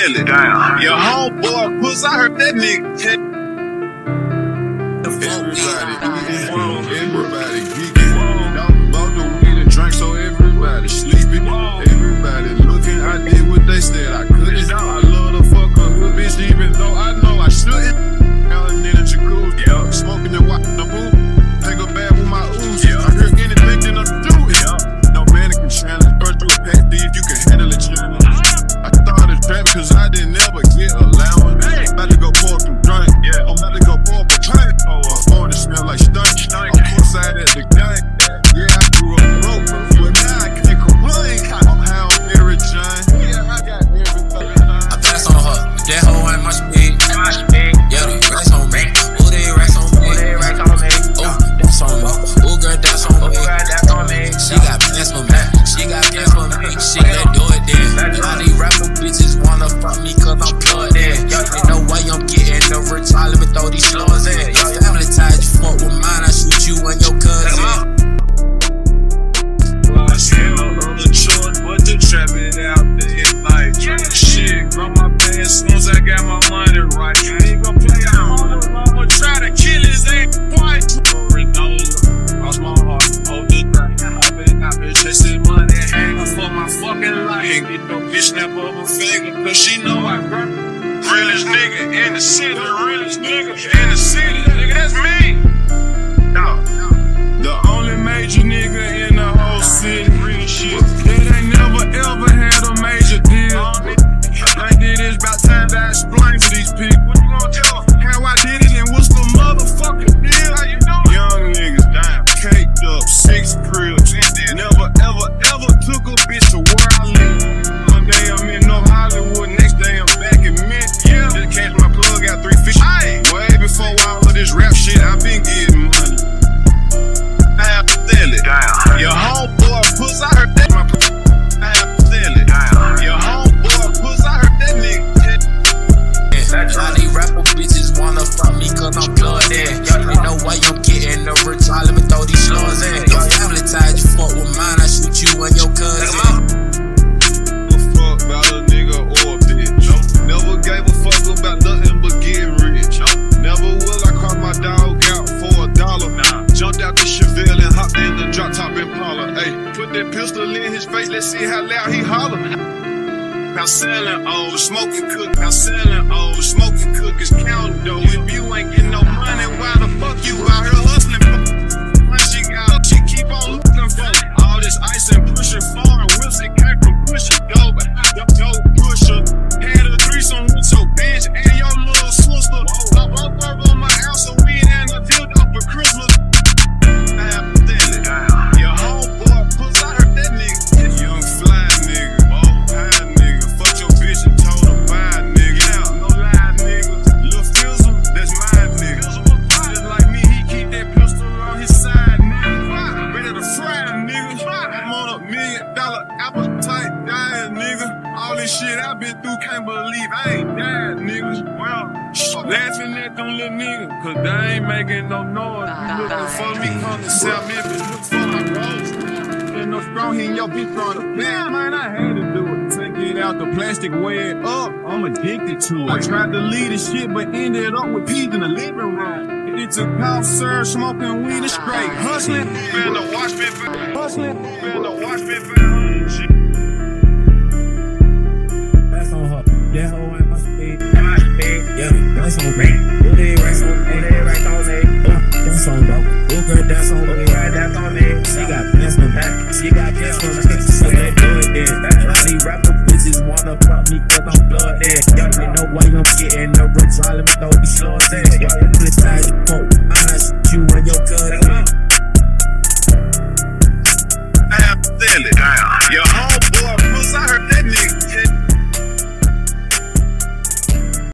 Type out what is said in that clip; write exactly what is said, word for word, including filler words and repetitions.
clearly. Damn. Your homeboy puss, I heard that nigga. Everybody geeking. Everybody geeking. Don't bought the weed and drink, so everybody sleeping. Everybody looking. I did what they said I couldn't. I love the fuck up with bitch, even though I know I shouldn't. Now I need a jacuzzi. Smoking and watching the pool. Take a bath with my ooze. I hear anything that I'm doing. No mannequin challenge. Burn through a pack D if you can handle it, challenge. I started trapping cause I didn't ever get allowance. I'm about to go pour up some drink. Yeah. I'm about to go pour up a drink. Oh, my morning smell like stunk. I'm outside at the gun. Yeah, I grew up broke, but now I can't complain. I'm high on Mary Jane. Yeah, I got everything. I pass on her. That hoe ain't my speed. My speed. Yeah, they racks on me. Oh, they racks on me. Oh, they racks on me. Oh, that's on me. Oh, girl, that's on me. Oh, girl, that's on me. She got plans for me. She got plans for me. She got do it then. All these rapper bitches wanna fuck me cause I'm plugged in. Y'all ain't no way I'm getting the rich. All let me throw these slugs in. Your family ties, you fuck with mine. I shoot you and your cousin. I shit on the chores, but the trapping out the hit like shit, grow my pay as soon as I got my money right. You ain't gon' play at home. I'ma try to kill his ass twice. Lost my heart, hold the thing. I've been, I've been chasing money, hanging for my fucking life. Ain't get no bitch snap up a finger, cause she know I burn. Realest nigga in the city, the realest nigga in the city, nigga, that's me. No, the only major nigga in the whole city. Real shit. That ain't never ever had a major deal. I think it is about time that I explain to these people. What you gonna tell them? How I did it and what's the motherfucking deal? How you doing? Young niggas down, caked up, six cribs. Never ever ever took a bitch to where I live. One day I'm in North Hollywood, next day I'm back in Mint. Yeah, just catch my plug, got three fish. Aye. Way before all of this rap shit, I been getting money. I feel it. Damn. Your homeboy puss, I heard that. My I feel it. Damn. Your homeboy puss, I heard that nigga. All these rapper bitches wanna fuck me cause I'm plugged in. Y'all ain't no way I'm getting the rich. All let me throw these slugs in. Your family ties, you fuck with mine. I shoot you and your cousin. The fuck about a nigga or a bitch. Never gave a fuck about nothing but getting rich. Never will I call my dog out for a dollar. Nah. Jumped out the Chevelle and hopped in the drop top Impala. Ayy, put that pistol in his face, let's see how loud he holler. I'm selling old, smoking cook. I'm selling old, smoking cook is counting though. If you ain't getting no money, why the fuck you out here hustling? When she got, she keep on looking for all this ice and pushing far and whips it came from pushing dope. Dope pusher had a threesome with your bitch and your little sister. I woke up on my house and we and a dildo for Christmas. Your homeboy puss, I heard that nigga. Young fly nigga, old high nigga. Fuck your bitch and told her bye, nigga. No lie, nigga. Lil' Fizzle, that's my nigga. Just like me, he keep that pistol on his side, nigga. Ready to fry, nigga. I'm on a million dollar appetite diet, nigga. All this shit I been through, can't believe I ain't died, nigga. Well, laughing at them little niggas, cause they ain't making no noise. Looking for me, come to South Memphis, look for my rose. In the throne, he and your bitch on the bed. Man, I had to do it. Take it out the plastic, weigh it up. I'm addicted to it. I tried to lead the shit, but ended up with peas in the living room. It's a cough, sir, smoking weed and straight. Hustling, been the watch me, hustling, been the watch me. That's on her. That hoe ain't my speed. My speed. Yeah, that's on me. Who they racks on me? They racks on me. Oh, that's on me. Who girl that's on me? That's on me. She got plans for me. She got plans for me.